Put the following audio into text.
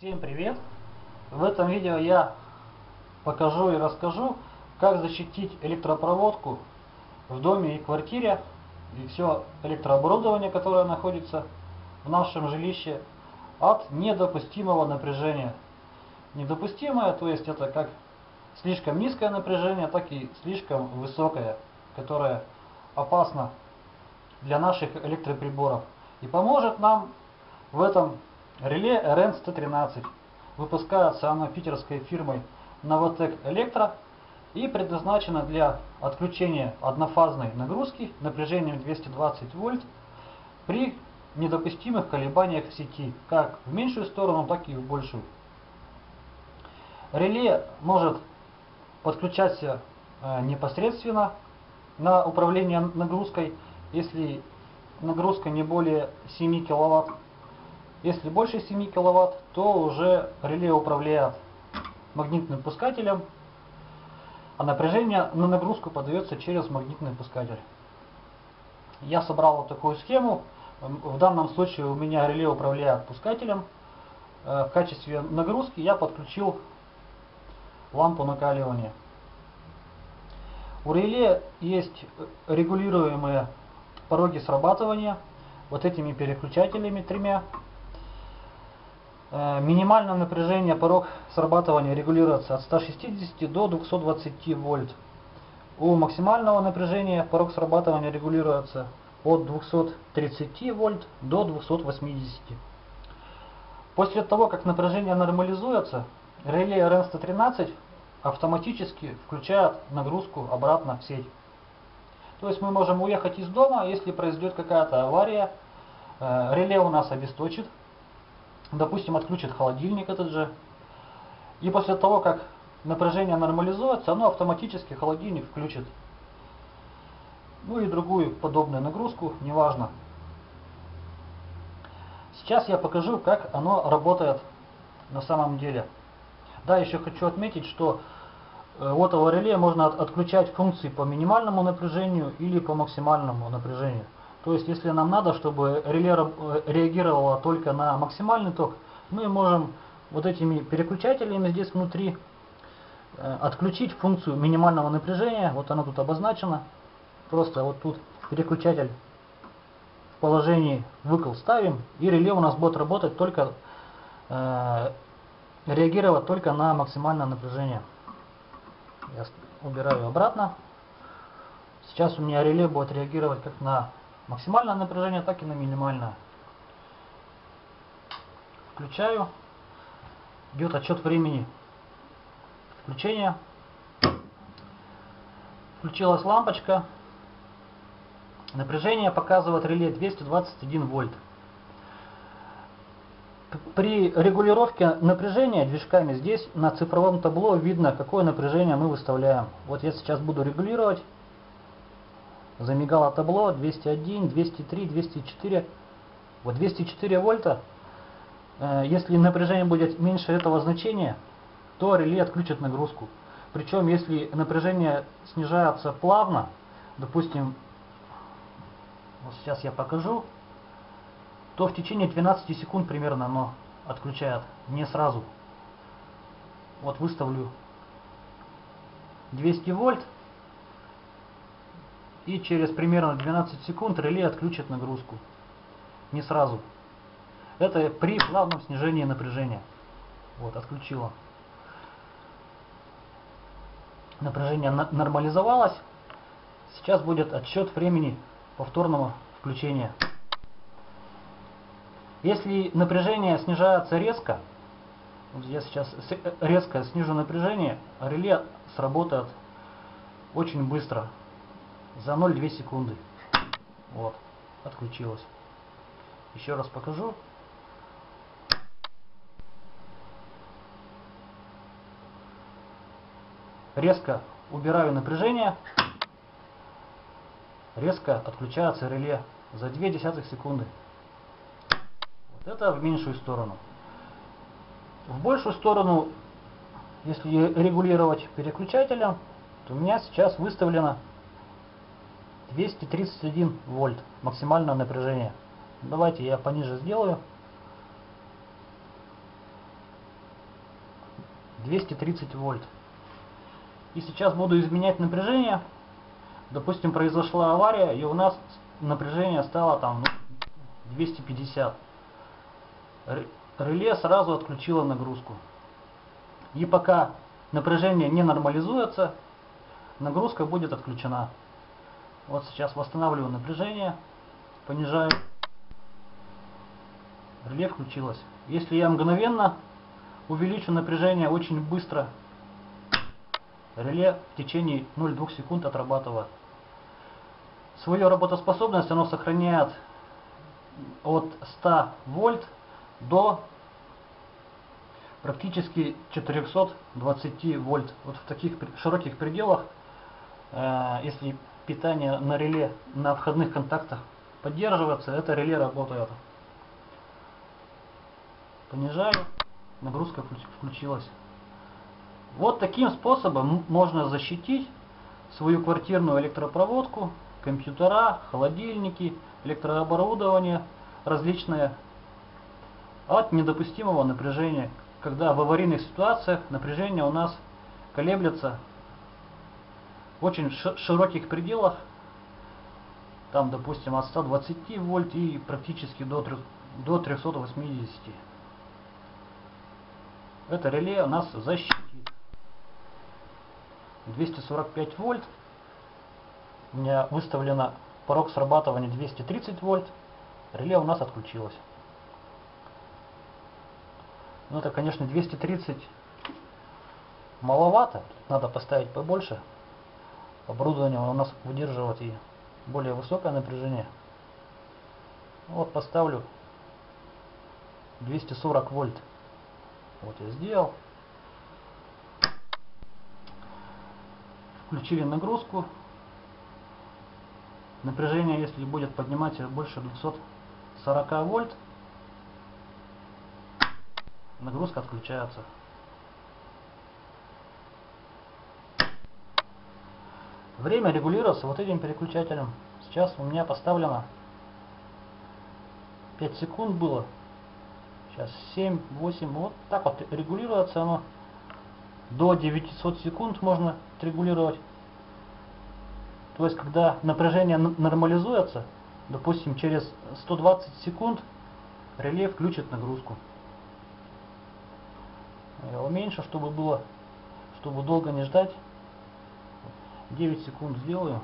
Всем привет! В этом видео я покажу и расскажу, как защитить электропроводку в доме и квартире и все электрооборудование, которое находится в нашем жилище, от недопустимого напряжения. Недопустимое, то есть это как слишком низкое напряжение, так и слишком высокое, которое опасно для наших электроприборов. И поможет нам в этом Реле РН-113. Выпускается она питерской фирмой Новатек-электро и предназначена для отключения однофазной нагрузки напряжением 220 вольт при недопустимых колебаниях в сети, как в меньшую сторону, так и в большую. Реле может подключаться непосредственно на управление нагрузкой, если нагрузка не более 7 киловатт. Если больше 7 киловатт, то уже реле управляет магнитным пускателем, а напряжение на нагрузку подается через магнитный пускатель. Я собрал вот такую схему. В данном случае у меня реле управляет пускателем. В качестве нагрузки я подключил лампу накаливания. У реле есть регулируемые пороги срабатывания вот этими переключателями тремя. Минимальное напряжение, порог срабатывания регулируется от 160 до 220 вольт. У максимального напряжения порог срабатывания регулируется от 230 вольт до 280. После того, как напряжение нормализуется, реле РН-113 автоматически включает нагрузку обратно в сеть. То есть мы можем уехать из дома, если произойдет какая-то авария, реле у нас обесточит. Допустим, отключит холодильник этот же. И после того, как напряжение нормализуется, оно автоматически холодильник включит. Ну и другую подобную нагрузку, неважно. Сейчас я покажу, как оно работает на самом деле. Да, еще хочу отметить, что от этого реле можно отключать функции по минимальному напряжению или по максимальному напряжению. То есть, если нам надо, чтобы реле реагировало только на максимальный ток, мы можем вот этими переключателями здесь внутри отключить функцию минимального напряжения. Вот она тут обозначена. Просто вот тут переключатель в положении выкл ставим, и реле у нас будет работать только, реагировать только на максимальное напряжение. Я убираю обратно. Сейчас у меня реле будет реагировать как на максимальное напряжение, так и на минимальное. Включаю. Идет отчет времени включения. Включилась лампочка. Напряжение показывает реле 221 вольт. При регулировке напряжения движками здесь на цифровом табло видно, какое напряжение мы выставляем. Вот я сейчас буду регулировать. Замигало табло 201, 203, 204. Вот 204 вольта. Если напряжение будет меньше этого значения, то реле отключит нагрузку. Причем, если напряжение снижается плавно, допустим, вот сейчас я покажу, то в течение 12 секунд примерно оно отключает. Не сразу. Вот выставлю 200 вольт. И через примерно 12 секунд реле отключит нагрузку. Не сразу. Это при плавном снижении напряжения. Вот, отключила. Напряжение нормализовалось. Сейчас будет отсчет времени повторного включения. Если напряжение снижается резко, вот я сейчас резко снижу напряжение, реле сработает очень быстро. За 0,2 секунды. Вот. Отключилось. Еще раз покажу. Резко убираю напряжение. Резко отключается реле за 0,2 секунды. Вот это в меньшую сторону. В большую сторону, если регулировать переключателем, то у меня сейчас выставлено 231 вольт максимальное напряжение. Давайте я пониже сделаю. 230 вольт. И сейчас буду изменять напряжение. Допустим, произошла авария, и у нас напряжение стало там 250. Реле сразу отключило нагрузку. И пока напряжение не нормализуется, нагрузка будет отключена. Вот сейчас восстанавливаю напряжение, понижаю. Реле включилось. Если я мгновенно увеличу напряжение очень быстро, реле в течение 0,2 секунд отрабатывает. Свою работоспособность оно сохраняет от 100 вольт до практически 420 вольт. Вот в таких широких пределах, если питание на реле на входных контактах поддерживается, это реле работает. Понижаю, нагрузка включилась. Вот таким способом можно защитить свою квартирную электропроводку, компьютера, холодильники, электрооборудование различное от недопустимого напряжения, когда в аварийных ситуациях напряжение у нас колеблется в очень широких пределах, там, допустим, от 120 вольт и практически до 380. Это реле у нас защитит. 245 вольт. У меня выставлено порог срабатывания 230 вольт. Реле у нас отключилось. Ну это, конечно, 230 маловато. Тут надо поставить побольше. Оборудование у нас выдерживает и более высокое напряжение. Вот поставлю 240 вольт. Вот я сделал. Включили нагрузку. Напряжение, если будет поднимать больше 240 вольт, нагрузка отключается. Время регулируется вот этим переключателем. Сейчас у меня поставлено 5 секунд было. Сейчас 7, 8, вот так вот регулируется оно. До 900 секунд можно регулировать. То есть, когда напряжение нормализуется, допустим, через 120 секунд реле включит нагрузку. Я уменьшу, чтобы было, чтобы долго не ждать. 9 секунд сделаю.